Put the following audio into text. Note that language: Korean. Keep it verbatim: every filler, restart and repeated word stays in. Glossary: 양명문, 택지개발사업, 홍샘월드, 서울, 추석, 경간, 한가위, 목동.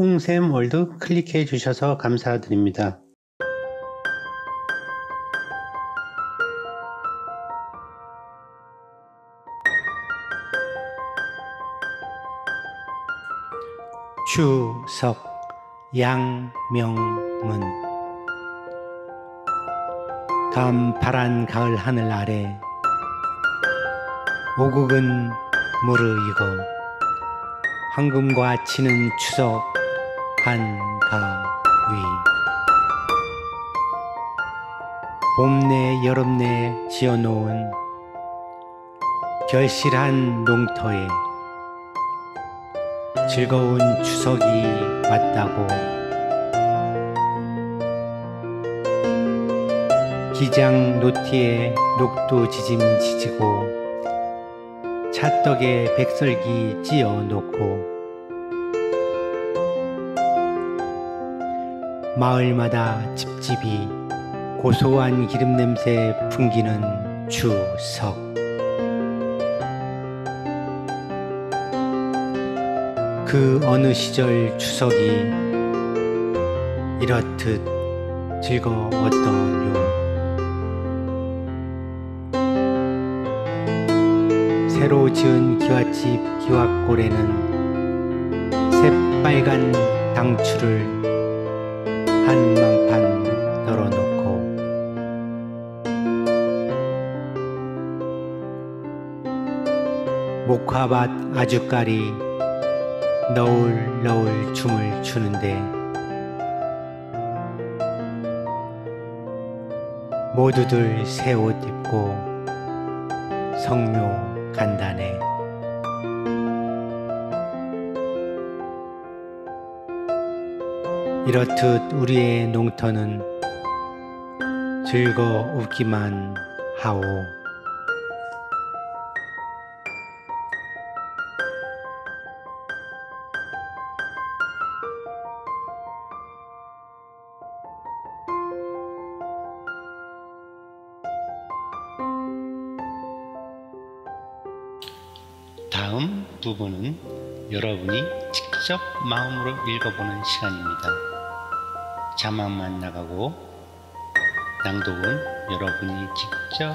홍샘월드 클릭해 주셔서 감사드립니다. 추석 양명문. 단파란 가을 하늘 아래 오국은 무르익어 황금과 치는 추석 한가위. 봄내 여름내 지어놓은 결실한 농토에 즐거운 추석이 왔다고 기장 노티에 녹두 지짐 지지고 찻떡에 백설기 찌어 놓고 마을마다 집집이 고소한 기름 냄새 풍기는 추석. 그 어느 시절 추석이 이렇듯 즐거웠더뇨. 새로 지은 기와집 기와골에는 새빨간 당추를 한 망판 널어놓고 목화밭 아주까리 너울너울 춤을 추는데 모두들 새 옷 입고 성묘 간다네. 이렇듯 우리의 농터는 즐거우기만 하오. 다음 부분은 여러분이 직접 마음으로 읽어보는 시간입니다. 자막만 나가고 낭독은 여러분이 직접.